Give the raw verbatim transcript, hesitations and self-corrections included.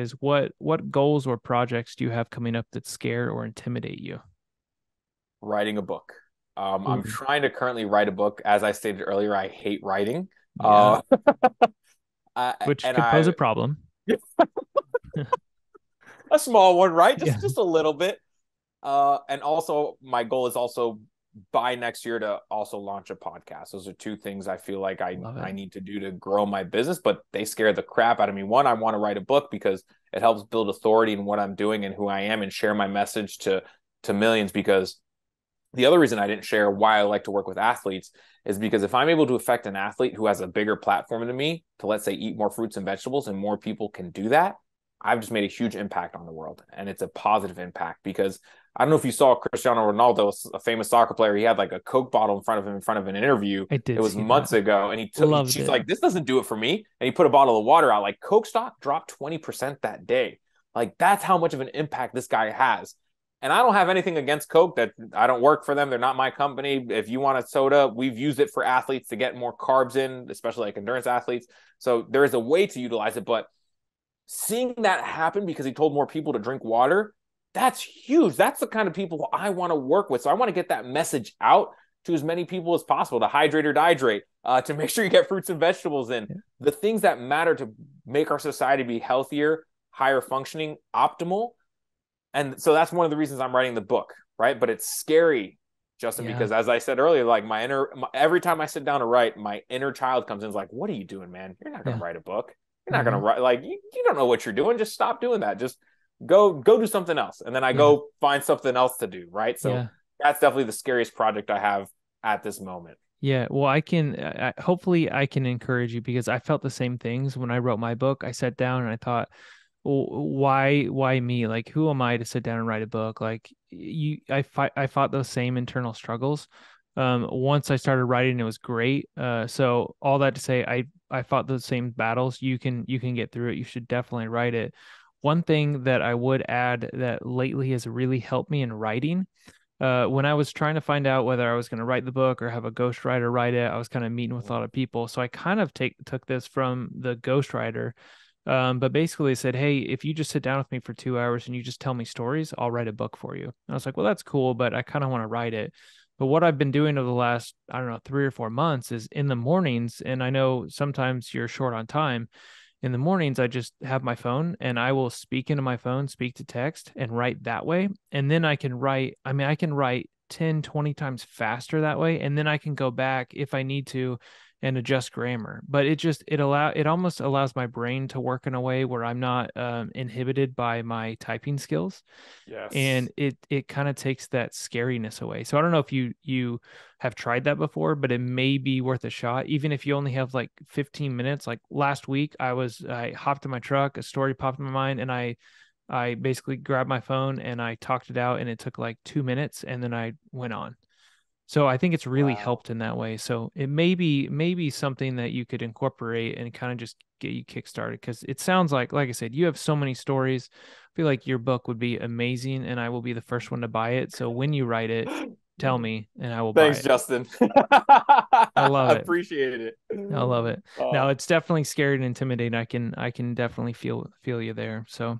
is what what goals or projects do you have coming up that scare or intimidate you? Writing a book. Um, I'm trying to currently write a book. As I stated earlier, I hate writing. Yeah. Uh, I, Which could pose I, a problem. A small one, right? Just, yeah. just a little bit. Uh, and also, my goal is also by next year to also launch a podcast. Those are two things I feel like I, I need to do to grow my business, but they scare the crap out of me. One, I want to write a book because it helps build authority in what I'm doing and who I am and share my message to, to millions, because the other reason I didn't share why I like to work with athletes is because if I'm able to affect an athlete who has a bigger platform than me to, let's say, eat more fruits and vegetables, and more people can do that, I've just made a huge impact on the world. And it's a positive impact, because I don't know if you saw Cristiano Ronaldo, a famous soccer player. He had like a Coke bottle in front of him in front of an interview. It, did it was months that. ago. And he took, she's it. like, this doesn't do it for me. And he put a bottle of water out. Like, Coke stock dropped twenty percent that day. Like, that's how much of an impact this guy has. And I don't have anything against Coke. That I don't work for them. They're not my company. If you want a soda, we've used it for athletes to get more carbs in, especially like endurance athletes. So there is a way to utilize it. But seeing that happen because he told more people to drink water, that's huge. That's the kind of people I want to work with. So I want to get that message out to as many people as possible, to hydrate or dihydrate, uh, to make sure you get fruits and vegetables in. Yeah. The things that matter to make our society be healthier, higher functioning, optimal. And so that's one of the reasons I'm writing the book, right? But it's scary, Justin, yeah. because as I said earlier, like my inner, my, every time I sit down to write, my inner child comes in and is like, what are you doing, man? You're not going to yeah. write a book. You're not mm-hmm. going to write, like, you, you don't know what you're doing. Just stop doing that. Just go, go do something else. And then I yeah. go find something else to do, right? So yeah. that's definitely the scariest project I have at this moment. Yeah. Well, I can, I, hopefully I can encourage you, because I felt the same things when I wrote my book. I sat down and I thought, why why me? Like, who am I to sit down and write a book? Like, you I fight I fought those same internal struggles. Um once I started writing, it was great. Uh so all that to say, I I fought those same battles. You can you can get through it. You should definitely write it. One thing that I would add that lately has really helped me in writing, uh when I was trying to find out whether I was going to write the book or have a ghostwriter write it, I was kind of meeting with a lot of people. So I kind of take took this from the ghostwriter. Um, but basically said, hey, if you just sit down with me for two hours and you just tell me stories, I'll write a book for you. And I was like, well, that's cool, but I kind of want to write it. But what I've been doing over the last, I don't know, three or four months is in the mornings. And I know sometimes you're short on time. In the mornings, I just have my phone and I will speak into my phone, speak to text, and write that way. And then I can write, I mean, I can write ten, twenty times faster that way. And then I can go back if I need to and adjust grammar. But it just, it allow it almost allows my brain to work in a way where I'm not um, inhibited by my typing skills. Yes. And it, it kind of takes that scariness away. So I don't know if you, you have tried that before, but it may be worth a shot. Even if you only have like fifteen minutes, like last week I was, I hopped in my truck, a story popped in my mind, and I, I basically grabbed my phone and I talked it out, and it took like two minutes and then I went on. So I think it's really wow. helped in that way. So it may be, maybe something that you could incorporate and kind of just get you kickstarted. Because it sounds like, like I said, you have so many stories. I feel like your book would be amazing, and I will be the first one to buy it. So when you write it, tell me, and I will Thanks, buy it. Justin. I love it. Appreciate it. I love it. Oh. Now, it's definitely scary and intimidating. I can, I can definitely feel, feel you there. So.